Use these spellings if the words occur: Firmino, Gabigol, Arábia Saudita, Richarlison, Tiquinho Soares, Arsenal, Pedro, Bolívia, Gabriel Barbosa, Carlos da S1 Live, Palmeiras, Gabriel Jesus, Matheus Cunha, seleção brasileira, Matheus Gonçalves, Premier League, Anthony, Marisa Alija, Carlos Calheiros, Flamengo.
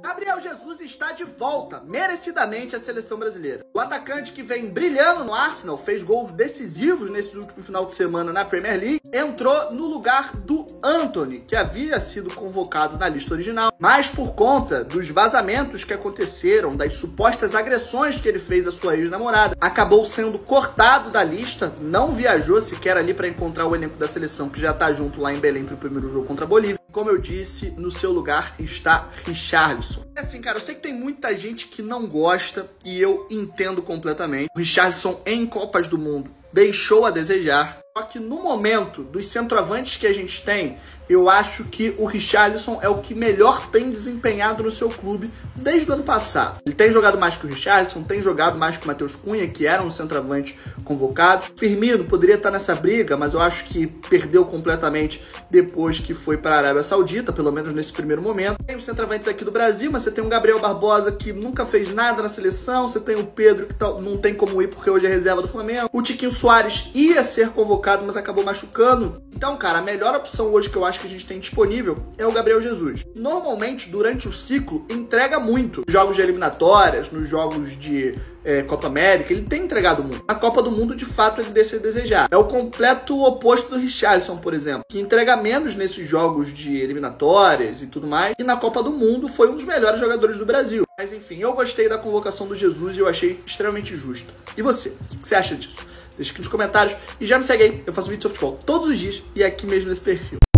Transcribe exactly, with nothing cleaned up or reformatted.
Gabriel Jesus está de volta, merecidamente, à seleção brasileira. O atacante que vem brilhando no Arsenal, fez gols decisivos nesse último final de semana na Premier League, entrou no lugar do Anthony, que havia sido convocado na lista original, mas por conta dos vazamentos que aconteceram, das supostas agressões que ele fez à sua ex-namorada, acabou sendo cortado da lista, não viajou sequer ali para encontrar o elenco da seleção, que já está junto lá em Belém para o primeiro jogo contra a Bolívia. Como eu disse, no seu lugar está Richarlison. É assim, cara, eu sei que tem muita gente que não gosta e eu entendo completamente. O Richarlison em Copas do Mundo deixou a desejar. Só que no momento dos centroavantes que a gente tem, eu acho que o Richarlison é o que melhor tem desempenhado no seu clube desde o ano passado. Ele tem jogado mais que o Richarlison, tem jogado mais que o Matheus Cunha, que eram os centroavantes convocados. Firmino poderia estar nessa briga, mas eu acho que perdeu completamente depois que foi para a Arábia Saudita, pelo menos nesse primeiro momento. Tem os centroavantes aqui do Brasil, mas você tem o Gabriel Barbosa, que nunca fez nada na seleção. Você tem o Pedro, que não tem como ir porque hoje é reserva do Flamengo. O Tiquinho Soares ia ser convocado, mas acabou machucando. Então, cara, a melhor opção hoje que eu acho que a gente tem disponível é o Gabriel Jesus. Normalmente, durante o ciclo, entrega muito. Nos jogos de eliminatórias, nos jogos de é, Copa América, ele tem entregado muito. Na Copa do Mundo, de fato, ele deixa a desejar. É o completo oposto do Richarlison, por exemplo, que entrega menos nesses jogos de eliminatórias e tudo mais. E na Copa do Mundo, foi um dos melhores jogadores do Brasil. Mas, enfim, eu gostei da convocação do Jesus e eu achei extremamente justo. E você? O que você acha disso? Deixa aqui nos comentários e já me segue aí, eu faço vídeo de futebol todos os dias e aqui mesmo nesse perfil.